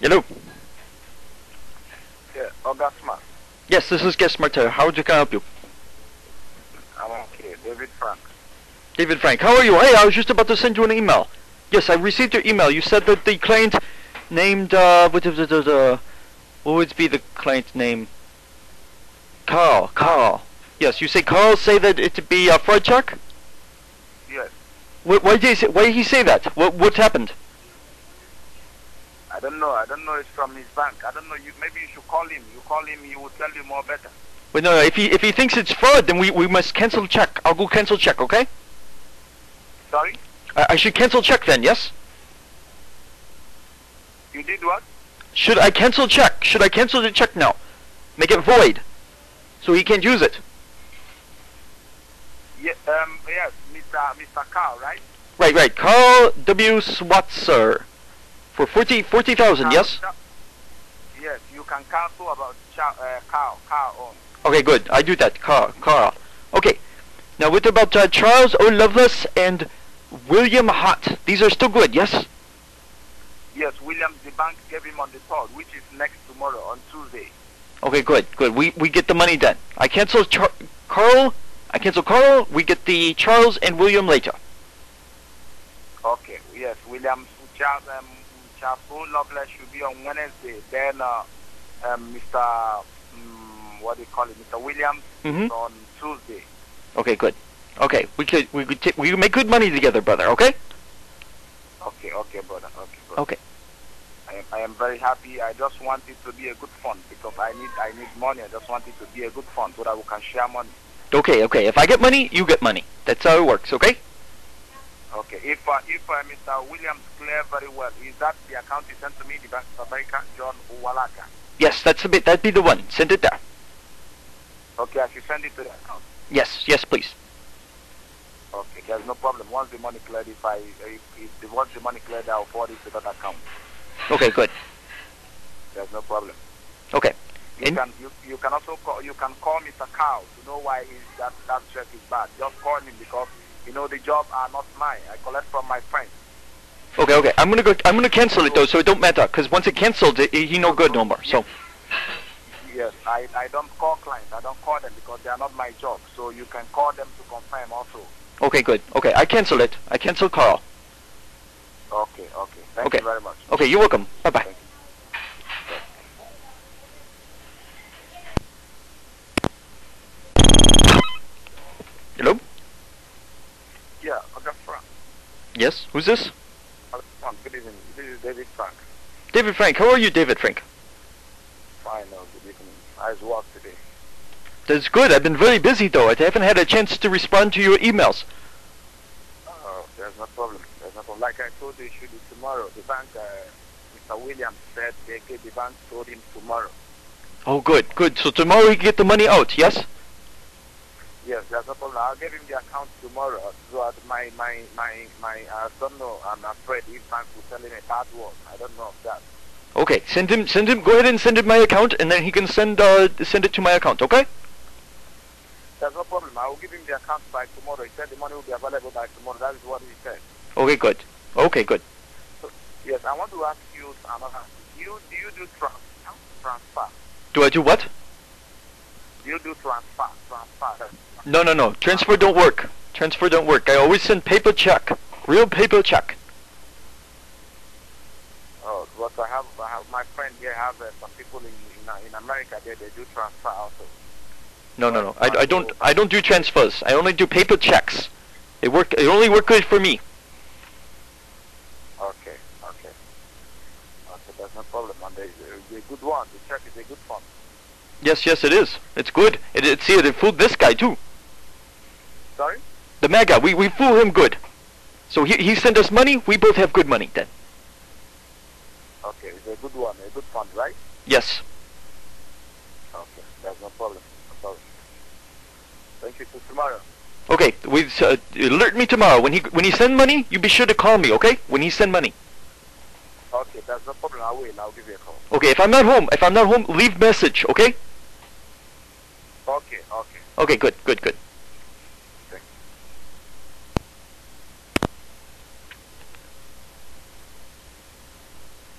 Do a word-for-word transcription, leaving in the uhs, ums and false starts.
Hello. Yeah, oh, Gus Martell. Yes, this is Gus Martell. How can I help you? I'm okay. David Frank. David Frank, how are you? Hey, I was just about to send you an email. Yes, I received your email. You said that the client named, uh, what, the, the, the, what would be the client's name? Carl, Carl. Yes, you say Carl say that it to be a fraud check? Yes. Why, why, did he say, why did he say that? What, what happened? I don't know. I don't know. It's from his bank. I don't know. You, maybe you should call him. You call him, he will tell you more better. Well, no, no. If he, if he thinks it's fraud, then we, we must cancel check. I'll go cancel check, okay? Sorry? I, I should cancel check then, yes? You did what? Should I cancel check? Should I cancel the check now? Make it void. So he can't use it. Yeah, um, yes, Mister Mister Carl, right? Right, right. Carl W. Swatzer for forty thousand, yes? Yes, you can cancel about Charles, uh, Carl, Carl. On. Okay, good. I do that. Carl, Carl. Okay. Now, what about uh, Charles O. Loveless and William Hart? These are still good, yes? Yes, William, the bank gave him on the third, which is next tomorrow, on Tuesday. Okay, good, good. We we get the money then. I cancel Char Carl. I cancel Carl. We get the Charles and William later. Okay. Yes, William, Charles, um, Charles O. Loveless should be on Wednesday. Then, uh, um, Mister Um, what do you call it, Mister Williams mm-hmm. on Tuesday. Okay, good. Okay, we could we could we make good money together, brother. Okay. Okay, okay, brother. Okay, brother. Okay. I am, I am very happy. I just want it to be a good fund because I need I need money. I just want it to be a good fund so that we can share money. Okay, okay. If I get money, you get money. That's how it works, okay? Okay. If uh, if uh, Mister Williams clear very well, is that the account you sent to me, the Bank of America, John Uwalaka? Yes, that's a bit. That'd be the one. Send it there. Okay, I should send it to the account. Yes, yes, please. Okay, there's no problem. Once the money cleared, if I if, if once the money cleared, I'll forward it to that account. Okay, good. There's no problem. Okay. You and can you, you can also call, you can call Mister Cow to know why his that that check is bad. Just call him because you know the job are not mine. I collect from my friends. Okay, okay. I'm gonna go. I'm gonna cancel it though, so it don't matter. Cause once it cancelled, it, he no good no more. So. Yes, I I don't call clients. I don't call them because they are not my job. So you can call them to confirm also. Okay, good. Okay, I cancel it. I cancel Carl. Okay, okay. Thank okay. you very much. Okay, you're welcome. Bye-bye. You. Hello? Yeah, I got Frank. Yes, who's this? Good evening. This is David Frank. David Frank, how are you, David Frank? Fine, no, good evening. I was work today. That's good. I've been very busy, though. I haven't had a chance to respond to your emails. Oh, there's no problem. There's no problem. Like I told you, it should be tomorrow. The bank, uh, Mister Williams said they gave the bank, told him tomorrow. Oh, good, good. So tomorrow you get the money out, yes? Yes, there's no problem. I'll give him the account tomorrow. So my, my, my, my, I don't know. I'm afraid his bank will tell him a bad word. I don't know of that. Okay, send him, send him, go ahead and send him my account, and then he can send, uh, send it to my account, okay? There's no problem. I will give him the account by tomorrow. He said the money will be available by tomorrow. That is what he said. Okay, good. Okay, good. So, yes, I want to ask you, Amara, you, do you do trans transfer? Do I do what? Do you do transfer? Transfer? No, no, no. Transfer don't work. Transfer don't work. I always send paper check. Real paper check. Oh, but I have, I have my friend here have uh, some people in, in, in America there, they do transfer also. No, no, no. I, I don't. I don't do transfers. I only do paper checks. It work. It only work good for me. Okay, okay, okay. That's no problem. And it's a good one. The check is a good one. Yes, yes, it is. It's good. It, it see, it fooled this guy too. Sorry. The MAGA. We we fool him good. So he he sent us money. We both have good money then. Okay, it's a good one. A good fund, right? Yes. Okay, that's no problem. Thank you for tomorrow. Okay, we uh, alert me tomorrow. When he when he send money, you be sure to call me, okay? When he send money. Okay, that's no problem. I will. I'll give you a call. Okay, if I'm not home, if I'm not home, leave message, okay? Okay, okay. Okay, good, good, good.